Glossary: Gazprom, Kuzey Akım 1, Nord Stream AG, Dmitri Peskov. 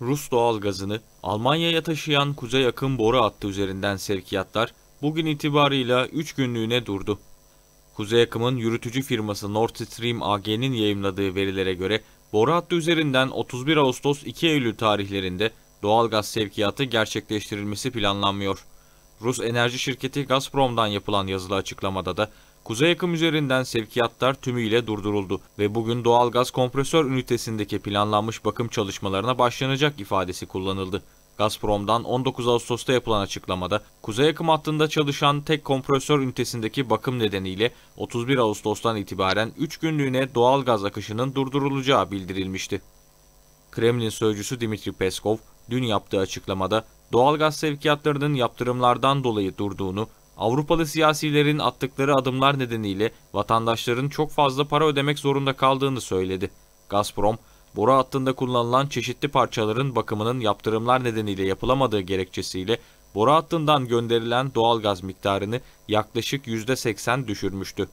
Rus doğalgazını Almanya'ya taşıyan Kuzey Akım boru hattı üzerinden sevkiyatlar bugün itibarıyla 3 günlüğüne durdu. Kuzey Akım'ın yürütücü firması Nord Stream AG'nin yayımladığı verilere göre boru hattı üzerinden 31 Ağustos-2 Eylül tarihlerinde doğalgaz sevkiyatı gerçekleştirilmesi planlanmıyor. Rus enerji şirketi Gazprom'dan yapılan yazılı açıklamada da Kuzey Akım üzerinden sevkiyatlar tümüyle durduruldu ve bugün doğalgaz kompresör ünitesindeki planlanmış bakım çalışmalarına başlanacak ifadesi kullanıldı. Gazprom'dan 19 Ağustos'ta yapılan açıklamada Kuzey Akım hattında çalışan tek kompresör ünitesindeki bakım nedeniyle 31 Ağustos'tan itibaren 3 günlüğüne doğalgaz akışının durdurulacağı bildirilmişti. Kremlin sözcüsü Dmitri Peskov dün yaptığı açıklamada doğalgaz sevkiyatlarının yaptırımlardan dolayı durduğunu, Avrupalı siyasilerin attıkları adımlar nedeniyle vatandaşların çok fazla para ödemek zorunda kaldığını söyledi. Gazprom, boru hattında kullanılan çeşitli parçaların bakımının yaptırımlar nedeniyle yapılamadığı gerekçesiyle boru hattından gönderilen doğalgaz miktarını yaklaşık %80 düşürmüştü.